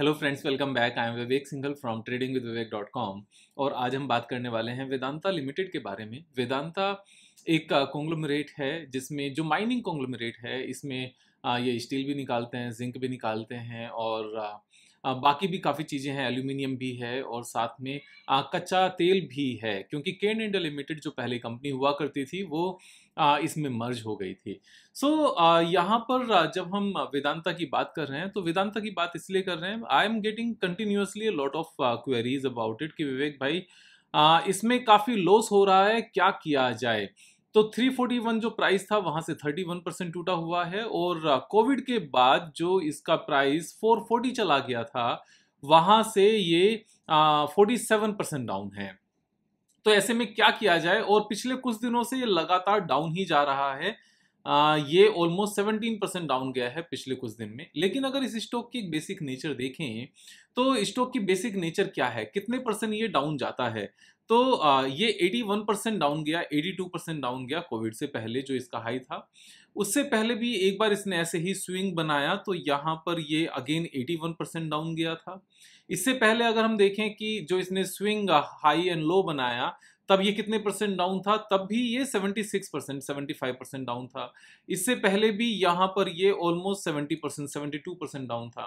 Hello friends, welcome back. I am Vivek Singhal from trading with विवेक.com और आज हम बात करने वाले हैं वेदांता लिमिटेड के बारे में। वेदांता एक कॉन्ग्लोमरेट है जिसमें जो माइनिंग कॉन्ग्लोमरेट है, इसमें ये स्टील भी निकालते हैं, जिंक भी निकालते हैं और बाकी भी काफ़ी चीज़ें हैं, एल्यूमिनियम भी है और साथ में कच्चा तेल भी है, क्योंकि कैर्न इंडिया लिमिटेड जो पहले कंपनी हुआ करती थी वो इसमें मर्ज हो गई थी। सो यहाँ पर जब हम वेदांता की बात कर रहे हैं तो वेदांता की बात इसलिए कर रहे हैं, I am getting continuously a lot of queries about it कि विवेक भाई इसमें काफ़ी लॉस हो रहा है, क्या किया जाए। तो 341 जो प्राइस था वहाँ से 31% टूटा हुआ है और कोविड के बाद जो इसका प्राइस 440 चला गया था वहाँ से ये 47% डाउन है। तो ऐसे में क्या किया जाए, और पिछले कुछ दिनों से ये लगातार डाउन ही जा रहा है। ये ऑलमोस्ट 17% डाउन गया है पिछले कुछ दिन में। लेकिन अगर इस स्टॉक की बेसिक नेचर देखें तो स्टॉक की बेसिक नेचर क्या है, कितने परसेंट ये डाउन जाता है, तो ये 81% डाउन गया, 82% डाउन गया कोविड से पहले जो इसका हाई था। उससे पहले भी एक बार इसने ऐसे ही स्विंग बनाया तो यहाँ पर ये अगेन 81% डाउन गया था। इससे पहले अगर हम देखें कि जो इसने स्विंग हाई एंड लो बनाया तब ये कितने परसेंट डाउन था, तब भी ये 76% 75% डाउन था। इससे पहले भी यहाँ पर ये ऑलमोस्ट 70% 72% डाउन था।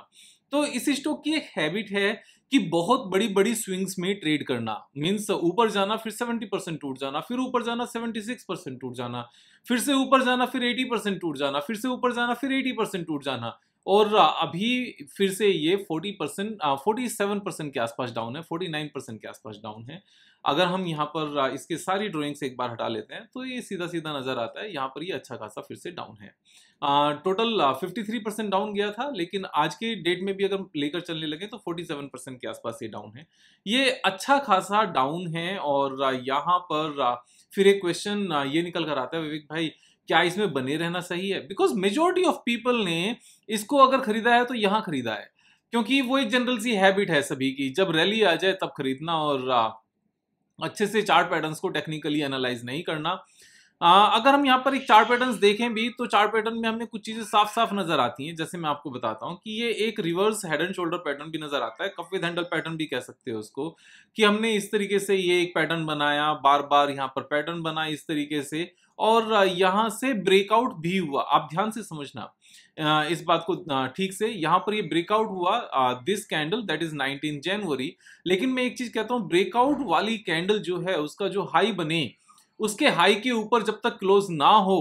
तो इस स्टॉक की एक हैबिट है कि बहुत बड़ी बड़ी स्विंग्स में ट्रेड करना, मीन्स ऊपर जाना फिर 70% टूट जाना, फिर ऊपर जाना 76% टूट जाना, फिर से ऊपर जाना फिर 80% टूट जाना, फिर से ऊपर जाना फिर 80% टूट जाना, और अभी फिर से ये 47% के आसपास डाउन है, 49% के आसपास डाउन है। अगर हम यहाँ पर इसके सारी ड्राइंग्स एक बार हटा लेते हैं तो ये सीधा सीधा नज़र आता है, यहाँ पर ये अच्छा खासा फिर से डाउन है। टोटल 53% डाउन गया था, लेकिन आज के डेट में भी अगर लेकर चलने लगे तो 47% के आसपास ये डाउन है। ये अच्छा खासा डाउन है और यहाँ पर फिर एक क्वेश्चन ये निकल कर आता है, विवेक भाई क्या इसमें बने रहना सही है, बिकॉज मेजोरिटी ऑफ पीपल ने इसको अगर खरीदा है तो यहाँ खरीदा है, क्योंकि वो एक जनरल सी हैबिट है सभी की, जब रैली आ जाए तब खरीदना और अच्छे से चार्ट पैटर्न्स को टेक्निकली एनालाइज नहीं करना। अगर हम यहाँ पर एक चार्ट पैटर्न्स देखें भी तो चार्ट पैटर्न में हमें कुछ चीज़ें साफ साफ नजर आती हैं। जैसे मैं आपको बताता हूँ कि ये एक reverse head and shoulder pattern भी नजर आता है, कप विद हैंडल पैटर्न भी कह सकते हो उसको, कि हमने इस तरीके से ये एक पैटर्न बनाया, बार बार यहाँ पर पैटर्न बना इस तरीके से, और यहाँ से ब्रेकआउट भी हुआ। आप ध्यान से समझना इस बात को ठीक से, यहाँ पर ये ब्रेकआउट हुआ this candle that is 19 January. लेकिन मैं एक चीज़ कहता हूँ, ब्रेकआउट वाली कैंडल जो है उसका जो हाई बने उसके हाई के ऊपर जब तक क्लोज ना हो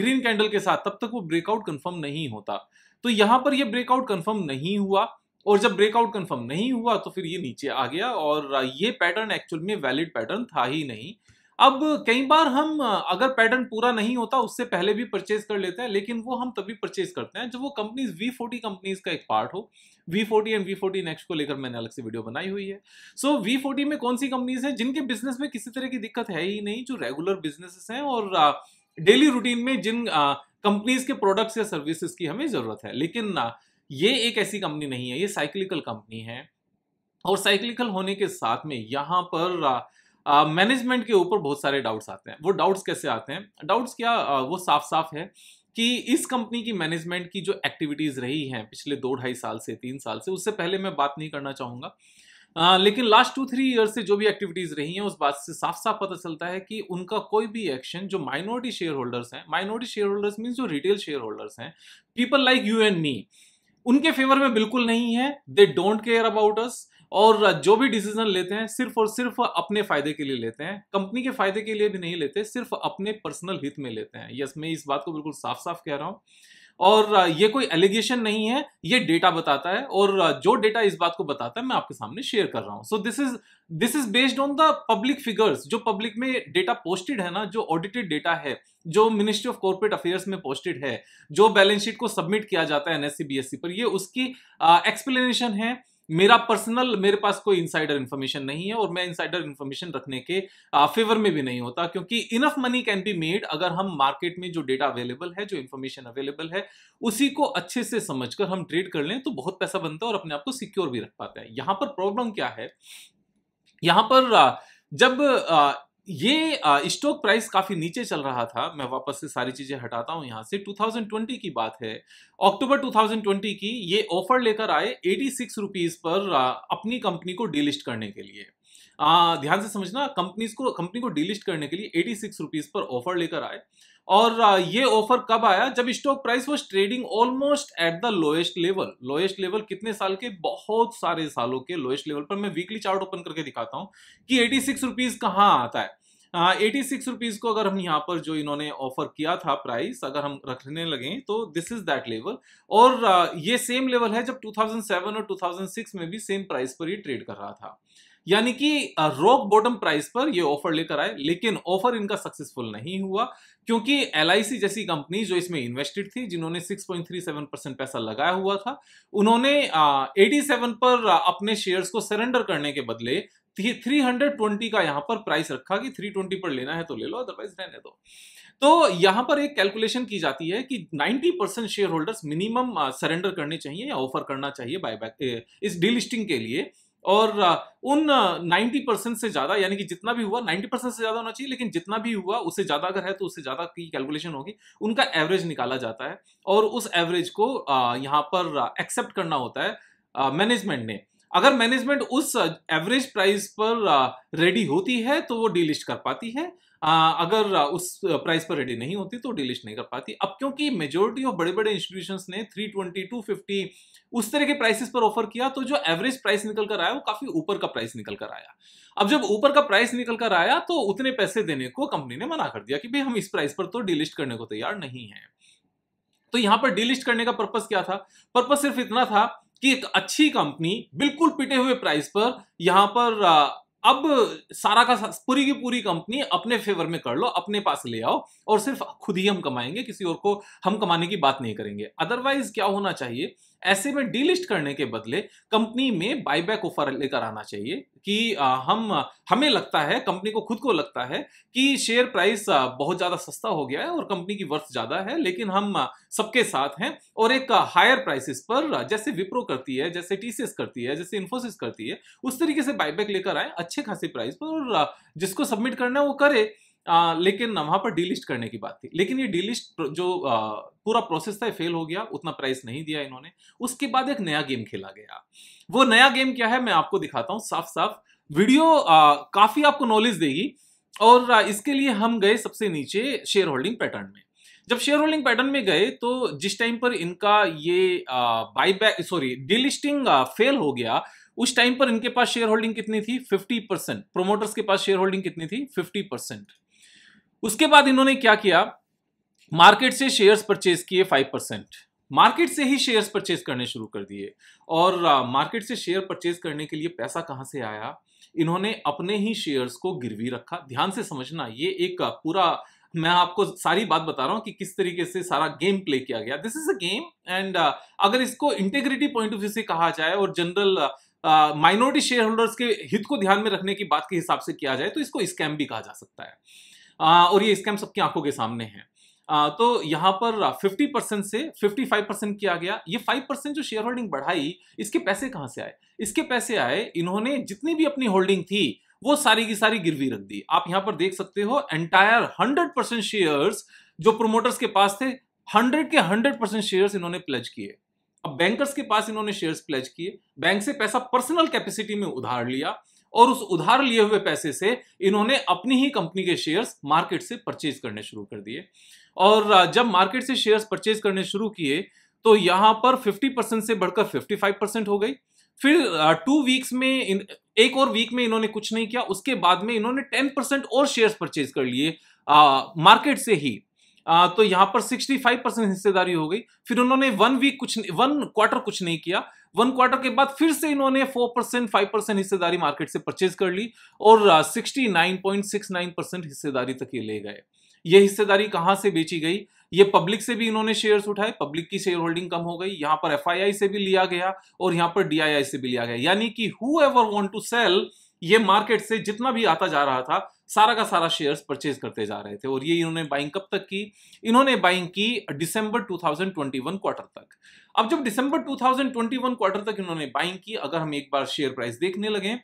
ग्रीन कैंडल के साथ, तब तक वो ब्रेकआउट कंफर्म नहीं होता। तो यहाँ पर ये ब्रेकआउट कंफर्म नहीं हुआ, और जब ब्रेकआउट कंफर्म नहीं हुआ तो फिर ये नीचे आ गया, और ये पैटर्न एक्चुअल में वैलिड पैटर्न था ही नहीं। अब कई बार हम अगर पैटर्न पूरा नहीं होता उससे पहले भी परचेज कर लेते हैं, लेकिन वो हम तभी परचेज करते हैं जब वो कंपनीज V40 कंपनीज का एक पार्ट हो। V40 एंड V40 नेक्स्ट को लेकर मैंने अलग से वीडियो बनाई हुई है। सो V40 में कौन सी कंपनीज हैं जिनके बिजनेस में किसी तरह की दिक्कत है ही नहीं, जो रेगुलर बिजनेसेस हैं और डेली रूटीन में जिन कंपनीज के प्रोडक्ट्स या सर्विसेज की हमें जरूरत है। लेकिन ये एक ऐसी कंपनी नहीं है, ये साइक्लिकल कंपनी है, और साइक्लिकल होने के साथ में यहाँ पर मैनेजमेंट के ऊपर बहुत सारे डाउट्स आते हैं। वो डाउट्स कैसे आते हैं, डाउट्स क्या वो साफ साफ है कि इस कंपनी की मैनेजमेंट की जो एक्टिविटीज़ रही हैं पिछले 2-2.5 साल से 3 साल से, उससे पहले मैं बात नहीं करना चाहूँगा, लेकिन लास्ट 2-3 ईयर्स से जो भी एक्टिविटीज़ रही हैं उस बात से साफ साफ पता चलता है कि उनका कोई भी एक्शन जो माइनॉरिटी शेयर होल्डर्स हैं, माइनॉरिटी शेयर होल्डर्स मीन्स जो रिटेल शेयर होल्डर्स हैं, people like you and me, उनके फेवर में बिल्कुल नहीं है। They don't care about us, और जो भी डिसीजन लेते हैं सिर्फ और सिर्फ अपने फायदे के लिए लेते हैं, कंपनी के फायदे के लिए भी नहीं लेते, सिर्फ अपने पर्सनल हित में लेते हैं। यस, मैं इस बात को बिल्कुल साफ साफ कह रहा हूँ, और ये कोई एलिगेशन नहीं है, ये डेटा बताता है, और जो डेटा इस बात को बताता है मैं आपके सामने शेयर कर रहा हूँ। So this is based on the public figures, जो पब्लिक में डेटा पोस्टेड है ना, जो ऑडिटेड डेटा है, जो मिनिस्ट्री ऑफ कॉर्पोरेट अफेयर्स में पोस्टेड है, जो बैलेंस शीट को सबमिट किया जाता है NSCBSC पर, ये उसकी एक्सप्लेनेशन है। मेरा पर्सनल, मेरे पास कोई इनसाइडर इन्फॉर्मेशन नहीं है, और मैं इनसाइडर इन्फॉर्मेशन रखने के फेवर में भी नहीं होता, क्योंकि enough money can be made अगर हम मार्केट में जो डेटा अवेलेबल है, जो इन्फॉर्मेशन अवेलेबल है, उसी को अच्छे से समझकर हम ट्रेड कर लें तो बहुत पैसा बनता है और अपने आप को सिक्योर भी रख पाते हैं। यहाँ पर प्रॉब्लम क्या है, यहाँ पर जब ये स्टॉक प्राइस काफी नीचे चल रहा था, मैं वापस से सारी चीजें हटाता हूं यहां से। 2020 की बात है, अक्टूबर 2020 की ये ऑफर लेकर आए 86 रुपीस पर अपनी कंपनी को डीलिस्ट करने के लिए। ध्यान से समझना, कंपनी को डीलिस्ट करने के लिए 86 रुपीस पर ऑफर लेकर आए। और ये ऑफर कब आया? जब stock price was trading almost at the lowest level. Lowest level कितने साल के? बहुत सारे सालों के लोएस्ट लेवल पर। मैं वीकली चार्ट ओपन करके दिखाता हूं कि 86 रुपीस कहाँ आता है। 86 रुपीस को अगर हम यहाँ पर जो इन्होंने ऑफर किया था प्राइस, अगर हम रखने लगे तो दिस इज दैट लेवल। और ये सेम लेवल है जब 2007 और 2006 में भी सेम प्राइस पर ये ट्रेड कर रहा था, यानी कि रॉक बॉटम प्राइस पर ये ऑफर लेकर आए। लेकिन ऑफर इनका सक्सेसफुल नहीं हुआ, क्योंकि LIC जैसी कंपनी जो इसमें इन्वेस्टेड थी, जिन्होंने 6.37% पैसा लगाया हुआ था, उन्होंने 87 पर अपने शेयर्स को सरेंडर करने के बदले 320 का यहाँ पर प्राइस रखा कि 320 पर लेना है तो ले लो, अदरवाइज रहने दो। तो यहाँ पर एक कैलकुलेशन की जाती है कि 90% शेयर होल्डर्स मिनिमम सरेंडर करने चाहिए या ऑफर करना चाहिए बायबैक इस डीलिस्टिंग के लिए। और उन 90% से ज्यादा, यानी कि जितना भी हुआ 90% से ज्यादा होना चाहिए, लेकिन जितना भी हुआ उससे ज्यादा अगर है तो उससे ज्यादा की कैलकुलेशन होगी। उनका एवरेज निकाला जाता है और उस एवरेज को यहाँ पर एक्सेप्ट करना होता है मैनेजमेंट ने। अगर मैनेजमेंट उस एवरेज प्राइस पर रेडी होती है तो वो डीलिस्ट कर पाती है, अगर उस प्राइस पर रेडी नहीं होती तो डीलिस्ट नहीं कर पाती। अब क्योंकि मेजोरिटी ऑफ बड़े बड़े इंस्टीट्यूशंस ने 320, 250 उस तरह के प्राइसेस पर ऑफर किया, तो जो एवरेज प्राइस निकल कर आया वो काफी ऊपर का प्राइस निकल कर आया। अब जब ऊपर का प्राइस निकल कर आया तो उतने पैसे देने को कंपनी ने मना कर दिया कि भाई हम इस प्राइस पर तो डीलिस्ट करने को तैयार नहीं है। तो यहाँ पर डीलिस्ट करने का पर्पस क्या था? पर्पस सिर्फ इतना था कि एक अच्छी कंपनी बिल्कुल पिटे हुए प्राइस पर यहाँ पर अब सारा का पूरी की पूरी कंपनी अपने फेवर में कर लो, अपने पास ले आओ और सिर्फ खुद ही हम कमाएंगे, किसी और को हम कमाने की बात नहीं करेंगे। अदरवाइज क्या होना चाहिए? ऐसे में डीलिस्ट करने के बदले कंपनी में बायबैक ऑफर लेकर आना चाहिए कि हमें लगता है, कंपनी को खुद को लगता है कि शेयर प्राइस बहुत ज़्यादा सस्ता हो गया है और कंपनी की वर्थ ज़्यादा है, लेकिन हम सबके साथ हैं और एक हायर प्राइसेस पर, जैसे विप्रो करती है, जैसे TCS करती है, जैसे इन्फोसिस करती है, उस तरीके से बायबैक लेकर आए अच्छे खासे प्राइस पर और जिसको सबमिट करना है वो करे। लेकिन वहां पर डीलिस्ट करने की बात थी, लेकिन ये डीलिस्ट जो पूरा प्रोसेस था फेल हो गया, उतना प्राइस नहीं दिया इन्होंने। उसके बाद एक नया गेम खेला गया। वो नया गेम क्या है मैं आपको दिखाता हूं साफ साफ। वीडियो काफी आपको नॉलेज देगी। और इसके लिए हम गए सबसे नीचे शेयर होल्डिंग पैटर्न में। जब शेयर होल्डिंग पैटर्न में गए तो जिस टाइम पर इनका ये डीलिस्टिंग फेल हो गया, उस टाइम पर इनके पास शेयर होल्डिंग कितनी थी? 50%। प्रोमोटर्स के पास शेयर होल्डिंग कितनी थी? 50%। उसके बाद इन्होंने क्या किया? मार्केट से शेयर्स परचेज किए 5%। मार्केट से ही शेयर्स परचेज करने शुरू कर दिए। और मार्केट से शेयर परचेज करने के लिए पैसा कहां से आया? इन्होंने अपने ही शेयर्स को गिरवी रखा। ध्यान से समझना, ये एक पूरा, मैं आपको सारी बात बता रहा हूं कि किस तरीके से सारा गेम प्ले किया गया। This is a game and अगर इसको इंटेग्रिटी पॉइंट ऑफ व्यू से कहा जाए और जनरल माइनॉरिटी शेयर होल्डर्स के हित को ध्यान में रखने की बात के हिसाब से किया जाए तो इसको स्कैम भी कहा जा सकता है। और ये स्कैम सबकी आंखों के सामने है। तो यहाँ पर 50% से 55% किया गया। ये 5% जो शेयर होल्डिंग बढ़ाई, इसके पैसे कहाँ से आए? इसके पैसे आए, इन्होंने जितनी भी अपनी होल्डिंग थी वो सारी की सारी गिरवी रख दी। आप यहाँ पर देख सकते हो एंटायर 100% शेयर्स जो प्रोमोटर्स के पास थे, 100 के 100% शेयर्स इन्होंने प्लेज किए। अब बैंकर्स के पास इन्होंने शेयर्स प्लेज किए, बैंक से पैसा पर्सनल कैपेसिटी में उधार लिया और उस उधार लिए हुए पैसे से इन्होंने अपनी ही कंपनी के शेयर्स मार्केट से परचेज करने शुरू कर दिए। और जब मार्केट से शेयर्स परचेज करने शुरू किए तो यहाँ पर 50% से बढ़कर 55% हो गई। फिर 2 वीक्स में, एक और वीक में इन्होंने कुछ नहीं किया। उसके बाद में इन्होंने 10% और शेयर्स परचेज कर लिए मार्केट से ही। तो यहाँ पर 65% हिस्सेदारी हो गई। फिर उन्होंने 1 क्वार्टर कुछ नहीं किया। 1 क्वार्टर के बाद फिर से इन्होंने 4%, 5% हिस्सेदारी मार्केट से परचेज कर ली और 69.69% हिस्सेदारी तक ये ले गए। ये हिस्सेदारी कहाँ से बेची गई? ये पब्लिक से भी इन्होंने शेयर्स उठाए, पब्लिक की शेयर होल्डिंग कम हो गई। यहाँ पर FII से भी लिया गया और यहाँ पर DII से भी लिया गया। यानी कि whoever want to sell, ये मार्केट से जितना भी आता जा रहा था सारा का सारा शेयर्स परचेज करते जा रहे थे। और ये इन्होंने बाइंग कब तक की? इन्होंने बाइंग की दिसंबर 2021 क्वार्टर तक। अब जब दिसंबर 2021 क्वार्टर तक इन्होंने बाइंग की, अगर हम एक बार शेयर प्राइस देखने लगे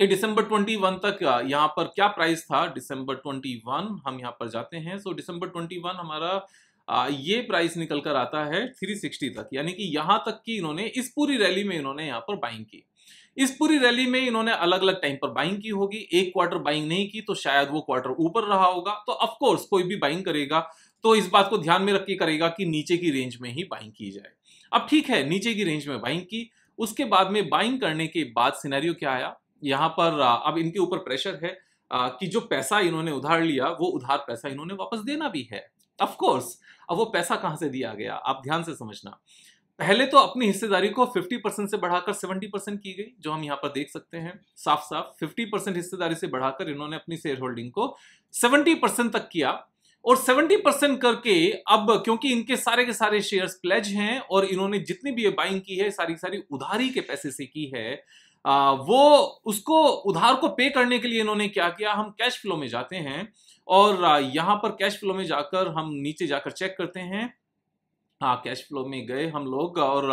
कि दिसंबर 21 तक यहाँ पर क्या प्राइस था। दिसंबर 21 हम यहाँ पर जाते हैं, सो दिसंबर 21 हमारा ये प्राइस निकल कर आता है 360 तक, यानी कि यहाँ तक कि इन्होंने इस पूरी रैली में इन्होंने यहाँ पर बाइंग की। इस पूरी रैली में इन्होंने अलग अलग टाइम पर बाइंग की होगी, एक क्वार्टर बाइंग नहीं की तो शायद वो क्वार्टर ऊपर रहा होगा, तो ऑफकोर्स कोई भी बाइंग करेगा तो इस बात को ध्यान में रख के करेगा कि नीचे की रेंज में ही बाइंग की जाए। अब ठीक है, नीचे की रेंज में बाइंग की, उसके बाद में बाइंग करने के बाद सिनेरियो क्या आया यहाँ पर, अब इनके ऊपर प्रेशर है कि जो पैसा इन्होंने उधार लिया वो उधार पैसा इन्होंने वापस देना भी है। ऑफ कोर्स, अब वो पैसा कहाँ से दिया गया आप ध्यान से समझना। पहले तो अपनी हिस्सेदारी को 50% से बढ़ाकर 70% की गई, जो हम यहाँ पर देख सकते हैं साफ साफ। 50% हिस्सेदारी से बढ़ाकर इन्होंने अपनी शेयर होल्डिंग को 70% तक किया, और 70% करके अब क्योंकि इनके सारे के सारे शेयर्स प्लेज हैं और इन्होंने जितनी भी ये बाइंग की है सारी सारी उधारी के पैसे से की है, वो उसको उधार को पे करने के लिए इन्होंने क्या किया, हम कैश फ्लो में जाते हैं और यहाँ पर कैश फ्लो में जाकर हम नीचे जाकर चेक करते हैं। हाँ, कैश फ्लो में गए हम लोग और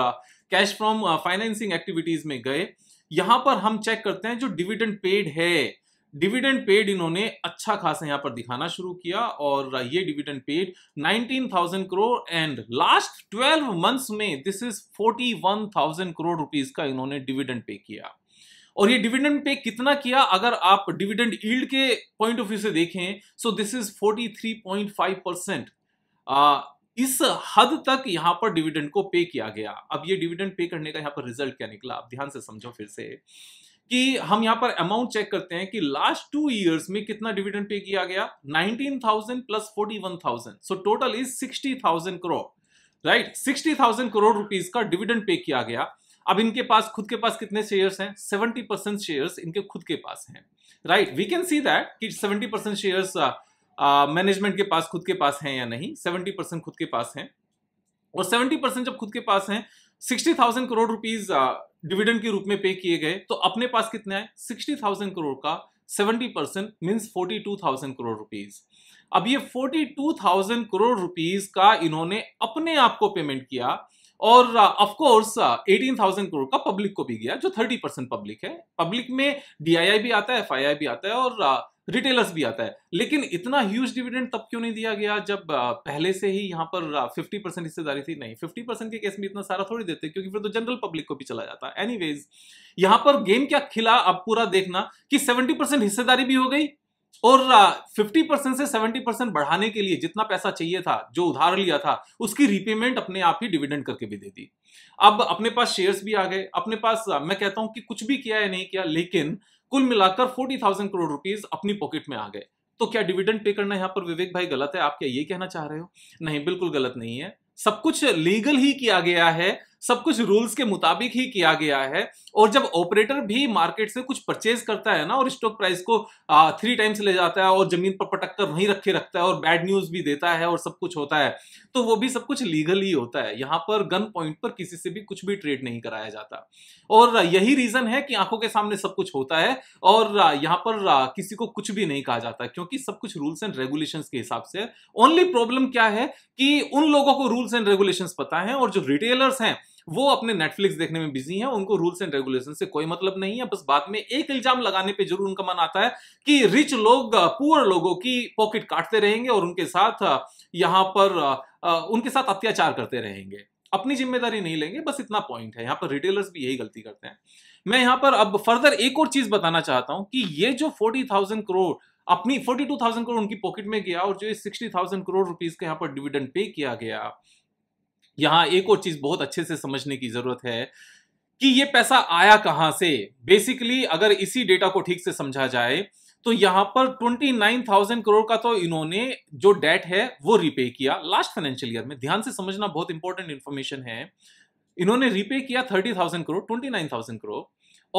कैश फ्रॉम फाइनेंसिंग एक्टिविटीज में गए। यहाँ पर हम चेक करते हैं जो डिविडेंड पेड है, डिविडेंड पेड इन्होंने अच्छा खासा यहाँ पर दिखाना शुरू किया और ये dividend paid 19,000 crore and last 12 months में दिस इज 41,000 करोड़ रुपीज का इन्होंने डिविडेंड पे किया। और ये डिविडेंड पे कितना किया, अगर आप डिविडेंड यील्ड के पॉइंट ऑफ व्यू से देखें सो दिस इज 43.5%। इस हद तक यहाँ पर डिविडेंड को पे किया गया। अब ये डिविडेंड पे करने का यहाँ पर रिजल्ट क्या निकला आप ध्यान से समझो फिर से, कि हम यहाँ पर अमाउंट चेक करते हैं कि लास्ट 2 इयर्स में कितना डिविडेंड पे किया गया, 19,000 plus 41,000, so total is 60,000 crore, right. 60,000 crore rupees का डिविडेंड पे किया गया। अब इनके पास खुद के पास कितने शेयर्स हैं, 70% शेयर्स इनके खुद के पास हैं, right. We can see that कि 70% शेयर्स मैनेजमेंट के पास खुद के पास हैं या नहीं, 70% खुद के पास हैं। और 70% जब खुद के पास हैं, 60,000 करोड़ रुपीज डिविडेंड के रूप में पे किए गए, तो अपने पास कितने हैं, 60,000 करोड़ का 70% मीन्स 42,000 करोड़ रुपीज। अब ये 42,000 करोड़ रुपीज का इन्होंने अपने आप को पेमेंट किया और ऑफ कोर्स 18,000 करोड़ का पब्लिक को भी गया, जो 30% पब्लिक है। पब्लिक में DII भी आता है, FII भी आता है और रिटेलर्स भी आता है। लेकिन इतना ह्यूज डिविडेंड तब क्यों नहीं दिया गया जब पहले से ही यहाँ पर 50% हिस्सेदारी थी? नहीं, 50% के केस में इतना सारा थोड़ी देते, क्योंकि फिर तो जनरल पब्लिक को भी चला जाता। एनीवेज, यहाँ पर गेम क्या खिला आप पूरा देखना कि 70% हिस्सेदारी भी हो गई और 50% से 70% बढ़ाने के लिए जितना पैसा चाहिए था, जो उधार लिया था, उसकी रीपेमेंट अपने आप ही डिविडेंड करके भी दे दी। अब अपने पास शेयर्स भी आ गए, अपने पास मैं कहता हूं कि कुछ भी किया या नहीं किया, लेकिन कुल मिलाकर 40,000 करोड़ रुपीज अपनी पॉकेट में आ गए। तो क्या डिविडेंड पे करना यहाँ पर विवेक भाई गलत है, आप क्या ये कहना चाह रहे हो? नहीं, बिल्कुल गलत नहीं है, सब कुछ लीगल ही किया गया है, सब कुछ रूल्स के मुताबिक ही किया गया है। और जब ऑपरेटर भी मार्केट से कुछ परचेज करता है ना और स्टॉक प्राइस को 3 टाइम्स ले जाता है और जमीन पर पटक कर वहीं रखे रखता है और बैड न्यूज भी देता है और सब कुछ होता है, तो वो भी सब कुछ लीगल ही होता है। यहाँ पर गन पॉइंट पर किसी से भी कुछ भी ट्रेड नहीं कराया जाता, और यही रीजन है कि आंखों के सामने सब कुछ होता है और यहाँ पर किसी को कुछ भी नहीं कहा जाता, क्योंकि सब कुछ रूल्स एंड रेगुलेशन के हिसाब से। ओनली प्रॉब्लम क्या है कि उन लोगों को रूल्स एंड रेगुलेशन पता है, और जो रिटेलर्स हैं वो अपने नेटफ्लिक्स देखने में बिजी हैं, उनको रूल्स एंड रेगुलेशन से कोई मतलब नहीं है। बस बाद में एक इल्जाम लगाने पे जरूर उनका मन आता है कि रिच लोग पुअर लोगों की पॉकेट काटते रहेंगे और उनके साथ यहाँ पर उनके साथ अत्याचार करते रहेंगे, अपनी जिम्मेदारी नहीं लेंगे, बस इतना पॉइंट है। यहाँ पर रिटेलर्स भी यही गलती करते हैं। मैं यहाँ पर अब फर्दर एक और चीज बताना चाहता हूँ कि ये जो 40,000 करोड़ अपनी 42,000 करोड़ उनकी पॉकेट में गया और जो 60,000 करोड़ रुपीज का यहाँ पर डिविडेंड पे किया गया, यहाँ एक और चीज बहुत अच्छे से समझने की जरूरत है कि ये पैसा आया कहाँ से। बेसिकली अगर इसी डेटा को ठीक से समझा जाए तो यहाँ पर 29,000 करोड़ का तो इन्होंने जो डेट है वो रिपे किया लास्ट फाइनेंशियल ईयर में। ध्यान से समझना, बहुत इंपॉर्टेंट इंफॉर्मेशन है। इन्होंने रिपे किया 30,000 करोड़, 29,000 करोड़,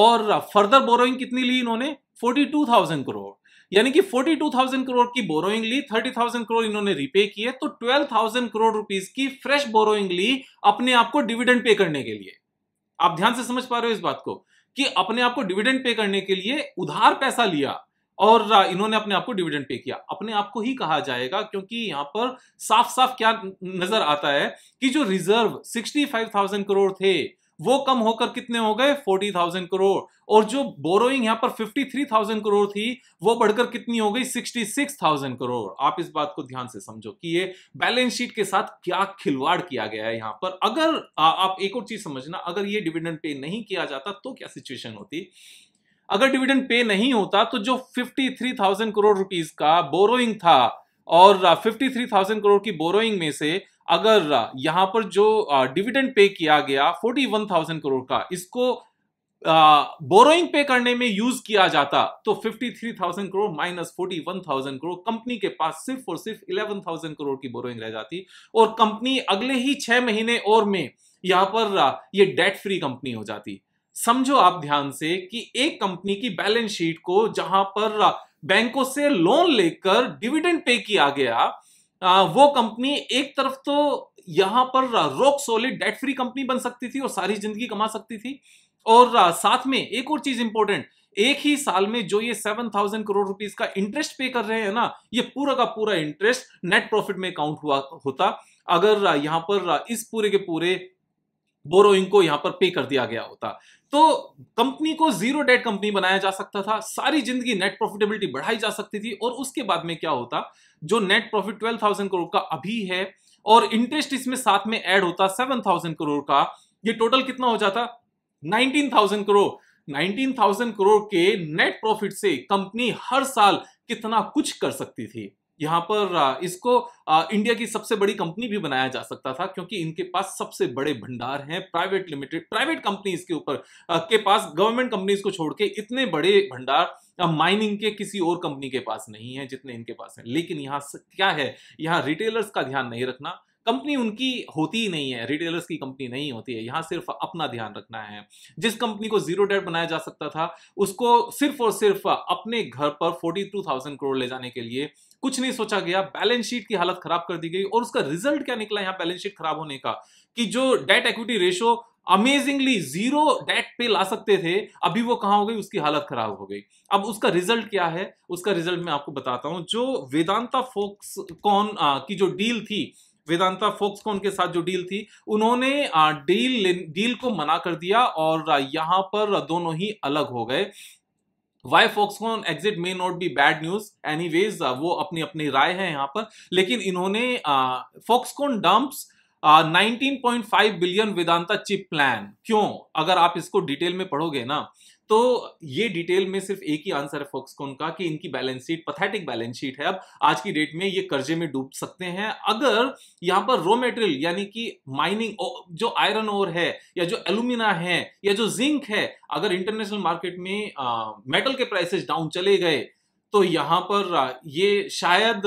और फर्दर बोरोइंग कितनी ली इन्होंने, 42,000 करोड़, यानी कि 42,000 करोड़ की बोरोइंग ली, 30,000 करोड़ इन्होंने रिपे किए, तो 12,000 करोड़ रुपीस की फ्रेश बोरोइंग ली अपने आप को डिविडेंड पे करने के लिए। आप ध्यान से समझ पा रहे हो इस बात को कि अपने आप को डिविडेंड पे करने के लिए उधार पैसा लिया और इन्होंने अपने आप को डिविडेंड पे किया। अपने आप को ही कहा जाएगा, क्योंकि यहाँ पर साफ साफ क्या नजर आता है कि जो रिजर्व 65,000 करोड़ थे वो कम होकर कितने हो गए 40,000 करोड़, और जो बोरोइंग यहाँ पर 53,000 करोड़ थी वो बढ़कर कितनी हो गई 66,000 करोड़। आप इस बात को ध्यान से समझो कि ये बैलेंस शीट के साथ क्या खिलवाड़ किया गया है यहाँ पर। अगर आप एक और चीज समझना, अगर ये डिविडेंड पे नहीं किया जाता तो क्या सिचुएशन होती। अगर डिविडेंड पे नहीं होता तो जो 53,000 करोड़ रुपीज का बोरोइंग था और 53,000 करोड़ की बोरोइंग में से अगर यहां पर जो डिविडेंड पे किया गया 41,000 करोड़ का, इसको बोरोइंग पे करने में यूज किया जाता तो 53,000 करोड़ माइनस 41,000 करोड़ कंपनी के पास सिर्फ और सिर्फ 11,000 करोड़ की बोरोइंग रह जाती, और कंपनी अगले ही 6 महीने और में यहां पर ये डेट फ्री कंपनी हो जाती। समझो आप ध्यान से कि एक कंपनी की बैलेंस शीट को जहां पर बैंकों से लोन लेकर डिविडेंड पे किया गया, वो कंपनी एक तरफ तो यहां पर rock solid debt free company बन सकती थी और सारी जिंदगी कमा सकती थी, और साथ में एक और चीज इंपॉर्टेंट, एक ही साल में जो ये 7,000 करोड़ रुपीस का इंटरेस्ट पे कर रहे हैं ना, ये पूरा का पूरा इंटरेस्ट नेट प्रॉफिट में काउंट हुआ होता अगर यहां पर इस पूरे के पूरे बोरोइंग को यहां पर पे कर दिया गया होता। तो कंपनी को जीरो डेट कंपनी बनाया जा सकता था, सारी जिंदगी नेट प्रॉफिटेबिलिटी बढ़ाई जा सकती थी, और उसके बाद में क्या होता, जो नेट प्रॉफिट 12,000 करोड़ का अभी है और इंटरेस्ट इसमें साथ में ऐड होता 7,000 करोड़ का, ये टोटल कितना हो जाता 19,000 करोड़। 19,000 करोड़ के नेट प्रॉफिट से कंपनी हर साल कितना कुछ कर सकती थी। यहाँ पर इसको इंडिया की सबसे बड़ी कंपनी भी बनाया जा सकता था, क्योंकि इनके पास सबसे बड़े भंडार हैं। प्राइवेट लिमिटेड, प्राइवेट कंपनीज के ऊपर के पास, गवर्नमेंट कंपनीज को छोड़ के इतने बड़े भंडार माइनिंग के किसी और कंपनी के पास नहीं है जितने इनके पास हैं। लेकिन यहाँ क्या है, यहाँ रिटेलर्स का ध्यान नहीं रखना, कंपनी उनकी होती ही नहीं है, रिटेलर्स की कंपनी नहीं होती है, यहाँ सिर्फ अपना ध्यान रखना है। जिस कंपनी को जीरो डेट बनाया जा सकता था उसको सिर्फ और सिर्फ अपने घर पर 42,000 करोड़ ले जाने के लिए कुछ नहीं सोचा गया, बैलेंस शीट की हालत खराब कर दी गई। और उसका रिजल्ट क्या निकला यहाँ बैलेंस शीट खराब होने का, कि जो debt equity ratio amazingly zero debt पे ला सकते थे, अभी वो कहाँ हो गई, उसकी हालत खराब हो गई। अब उसका रिजल्ट क्या है, उसका रिजल्ट मैं आपको बताता हूँ। जो वेदांता फॉक्सकॉन की जो डील थी, वेदांता फॉक्सकॉन के साथ जो डील थी, उन्होंने डील को मना कर दिया और यहाँ पर दोनों ही अलग हो गए। Why Foxconn exit may not be bad news, anyways वो अपनी अपनी राय है यहाँ पर। लेकिन इन्होंने Foxconn dumps 19.5 billion Vedanta chip plan, क्यों, अगर आप इसको डिटेल में पढ़ोगे ना तो ये डिटेल में सिर्फ एक ही आंसर है फॉक्सकॉन का, कि इनकी balance sheet pathetic balance sheet है। अब आज की डेट में ये कर्जे में डूब सकते हैं अगर यहाँ पर रॉ मटेरियल यानी कि माइनिंग, जो आयरन ओर है या जो एल्यूमिना है या जो जिंक है, अगर इंटरनेशनल मार्केट में मेटल के प्राइसेस डाउन चले गए तो यहाँ पर ये शायद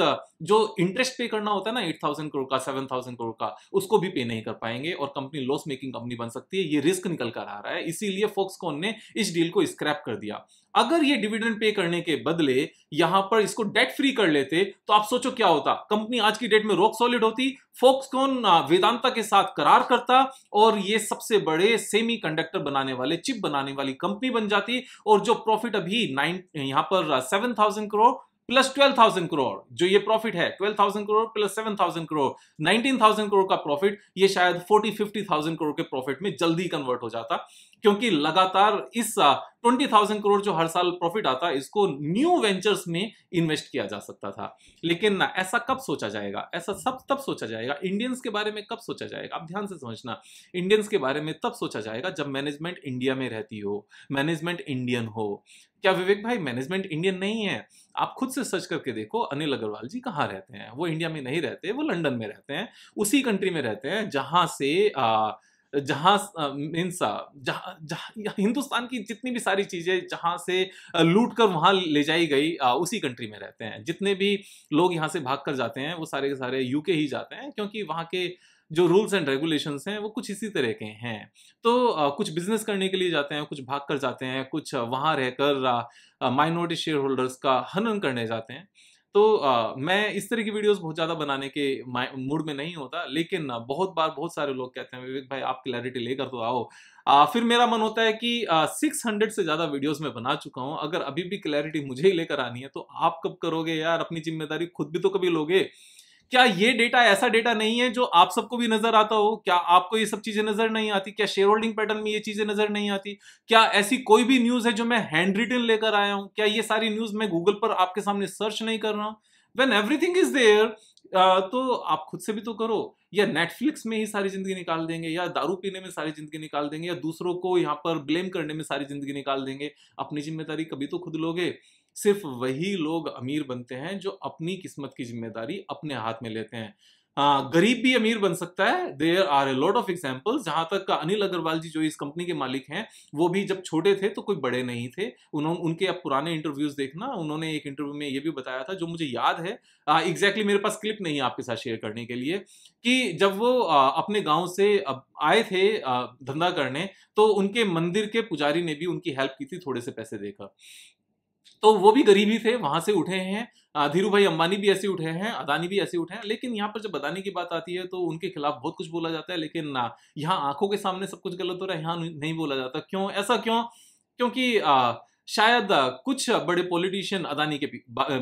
जो इंटरेस्ट पे करना होता है ना 8,000 करोड़ का, 7,000 करोड़ का, उसको भी पे नहीं कर पाएंगे और कंपनी लॉस मेकिंग कंपनी बन सकती है। ये रिस्क निकल कर आ रहा है, इसीलिए फॉक्सकॉन ने इस डील को स्क्रैप कर दिया। अगर ये डिविडेंड पे करने के बदले यहाँ पर इसको डेट फ्री कर लेते तो आप सोचो क्या होता, कंपनी आज की डेट में रॉक सॉलिड होती, फॉक्सकॉन वेदांता के साथ करार करता और ये सबसे बड़े सेमीकंडक्टर बनाने वाले, चिप बनाने वाली कंपनी बन जाती, और जो प्रॉफिट अभी यहाँ पर 7,000 करोड़ प्लस 12,000 करोड़, जो ये प्रॉफिट है 12,000 करोड़ प्लस 7,000 करोड़, 19,000 करोड़ का प्रॉफिट, ये शायद 40-50,000 करोड़ के प्रॉफिट में जल्दी कन्वर्ट हो जाता, क्योंकि लगातार इस 20,000 करोड़ जो हर साल प्रॉफिट आता, इसको न्यू वेंचर्स में इन्वेस्ट किया जा सकता था। लेकिन ऐसा कब सोचा जाएगा, ऐसा सब तब सोचा जाएगा, इंडियंस के बारे में कब सोचा जाएगा, आप ध्यान से समझना, इंडियंस के बारे में तब सोचा जाएगा जब मैनेजमेंट इंडिया में रहती हो, मैनेजमेंट इंडियन हो। क्या विवेक भाई मैनेजमेंट इंडियन नहीं है? आप खुद से सर्च करके देखो, अनिल अग्रवाल जी कहाँ रहते हैं, वो इंडिया में नहीं रहते, वो लंदन में रहते हैं, उसी कंट्री में रहते हैं जहाँ से हिंदुस्तान की जितनी भी सारी चीजें जहां से लूट कर वहां ले जाई गई, उसी कंट्री में रहते हैं। जितने भी लोग यहां से भाग कर जाते हैं वो सारे के सारे यूके ही जाते हैं, क्योंकि वहां के जो रूल्स एंड रेगुलेशंस हैं वो कुछ इसी तरह के हैं। तो कुछ बिजनेस करने के लिए जाते हैं, कुछ भाग कर जाते हैं, कुछ वहां रहकर माइनॉरिटी शेयर होल्डर्स का हनन करने जाते हैं। तो मैं इस तरह की वीडियोस बहुत ज़्यादा बनाने के मूड में नहीं होता, लेकिन बहुत बार बहुत सारे लोग कहते हैं विवेक भाई आप क्लैरिटी लेकर तो आओ, फिर मेरा मन होता है कि 600 से ज़्यादा वीडियोस मैं बना चुका हूँ, अगर अभी भी क्लैरिटी मुझे ही लेकर आनी है तो आप कब करोगे यार, अपनी जिम्मेदारी खुद भी तो कभी लोगे। क्या ये डेटा ऐसा डेटा नहीं है जो आप सबको भी नजर आता हो? क्या आपको ये सब चीजें नजर नहीं आती? क्या शेयर होल्डिंग पैटर्न में ये चीजें नजर नहीं आती? क्या ऐसी कोई भी न्यूज है जो मैं हैंड रिटन लेकर आया हूं? क्या ये सारी न्यूज मैं गूगल पर आपके सामने सर्च नहीं कर रहा हूं? व्हेन एवरीथिंग इज देयर, तो आप खुद से भी तो करो, या नेटफ्लिक्स में ही सारी जिंदगी निकाल देंगे, या दारू पीने में सारी जिंदगी निकाल देंगे, या दूसरों को यहाँ पर ब्लेम करने में सारी जिंदगी निकाल देंगे। अपनी जिम्मेदारी कभी तो खुद लोगे। सिर्फ वही लोग अमीर बनते हैं जो अपनी किस्मत की जिम्मेदारी अपने हाथ में लेते हैं। गरीब भी अमीर बन सकता है। There are a lot of examples. जहां तक अनिल अग्रवाल जी जो इस कंपनी के मालिक हैं, वो भी जब छोटे थे तो कोई बड़े नहीं थे। उनके आप पुराने इंटरव्यूज देखना, उन्होंने एक इंटरव्यू में ये भी बताया था जो मुझे याद है, एग्जैक्टली मेरे पास क्लिप नहीं है आपके साथ शेयर करने के लिए, कि जब वो अपने गाँव से आए थे धंधा करने, तो उनके मंदिर के पुजारी ने भी उनकी हेल्प की थी, थोड़े से पैसे देकर। तो वो भी गरीबी थे, वहां से उठे हैं। धीरूभाई अंबानी भी ऐसे उठे हैं, अदानी भी ऐसे उठे हैं। लेकिन यहाँ पर जब अदानी की बात आती है तो उनके खिलाफ बहुत कुछ बोला जाता है, लेकिन यहाँ आंखों के सामने सब कुछ गलत हो रहा है, यहाँ नहीं बोला जाता। क्यों ऐसा? क्यों? क्योंकि शायद कुछ बड़े पॉलिटिशियन अदानी के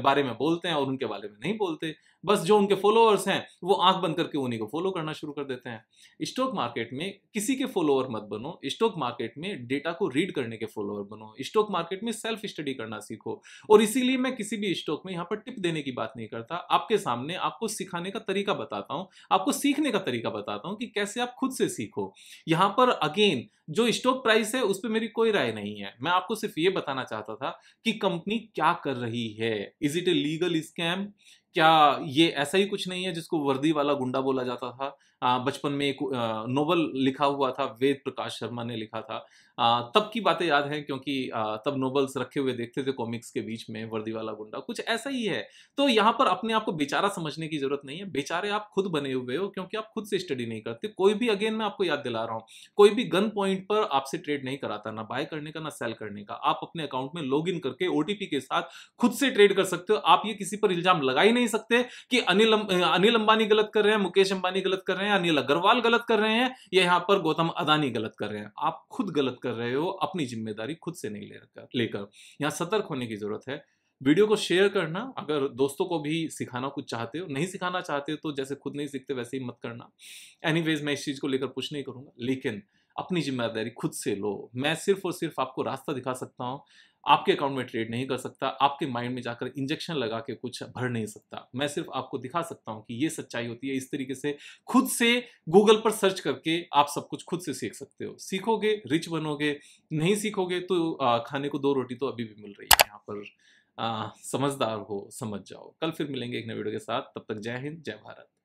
बारे में बोलते हैं और उनके बारे में नहीं बोलते। बस जो उनके फॉलोअर्स हैं वो आंख बंद करके उन्हीं को फॉलो करना शुरू कर देते हैं। स्टॉक मार्केट में किसी के फॉलोअर मत बनो। स्टॉक मार्केट में डेटा को रीड करने के फॉलोअर बनो। स्टॉक मार्केट में सेल्फ स्टडी करना सीखो। और इसीलिए मैं किसी भी स्टॉक में यहाँ पर टिप देने की बात नहीं करता। आपके सामने आपको सिखाने का तरीका बताता हूँ, आपको सीखने का तरीका बताता हूँ कि कैसे आप खुद से सीखो। यहाँ पर अगेन जो स्टॉक प्राइस है उस पर मेरी कोई राय नहीं है। मैं आपको सिर्फ ये बताना चाहता था कि कंपनी क्या कर रही है। Is it a legal scam? क्या ये ऐसा ही कुछ नहीं है जिसको वर्दी वाला गुंडा बोला जाता था? बचपन में एक नोवेल लिखा हुआ था, वेद प्रकाश शर्मा ने लिखा था। तब की बातें याद हैं क्योंकि तब नोवेल्स रखे हुए देखते थे कॉमिक्स के बीच में। वर्दी वाला गुंडा कुछ ऐसा ही है। तो यहाँ पर अपने आप को बेचारा समझने की जरूरत नहीं है। बेचारे आप खुद बने हुए हो क्योंकि आप खुद से स्टडी नहीं करते। कोई भी, अगेन मैं आपको याद दिला रहा हूँ, कोई भी गन पॉइंट पर आपसे ट्रेड नहीं कराता, ना बाय करने का ना सेल करने का। आप अपने अकाउंट में लॉग इन करके ओटीपी के साथ खुद से ट्रेड कर सकते हो। आप ये किसी पर इल्जाम लगा ही नहीं सकते कि अनिल अंबानी गलत कर रहे हैं, मुकेश अंबानी गलत कर रहे हैं, अनिल अग्रवाल गलत कर रहे हैं, या यहाँ पर गौतम अदानी गलत कर रहे हैं। आप खुद गलत कर रहे हो, अपनी जिम्मेदारी खुद से नहीं लेकर। यहाँ सतर्क होने की जरूरत है। वीडियो को शेयर करना, अगर दोस्तों को भी सिखाना कुछ चाहते हो। नहीं सिखाना चाहते हो तो जैसे खुद नहीं सीखते वैसे ही मत करना। एनीवेज, मैं इस चीज को लेकर कुछ नहीं करूंगा, लेकिन अपनी जिम्मेदारी खुद से लो। मैं सिर्फ और सिर्फ आपको रास्ता दिखा सकता हूं। आपके अकाउंट में ट्रेड नहीं कर सकता, आपके माइंड में जाकर इंजेक्शन लगा के कुछ भर नहीं सकता। मैं सिर्फ आपको दिखा सकता हूं कि ये सच्चाई होती है। इस तरीके से खुद से गूगल पर सर्च करके आप सब कुछ खुद से सीख सकते हो। सीखोगे रिच बनोगे, नहीं सीखोगे तो खाने को दो रोटी तो अभी भी मिल रही है। यहाँ पर समझदार हो, समझ जाओ। कल फिर मिलेंगे एक नए वीडियो के साथ। तब तक जय हिंद, जय भारत।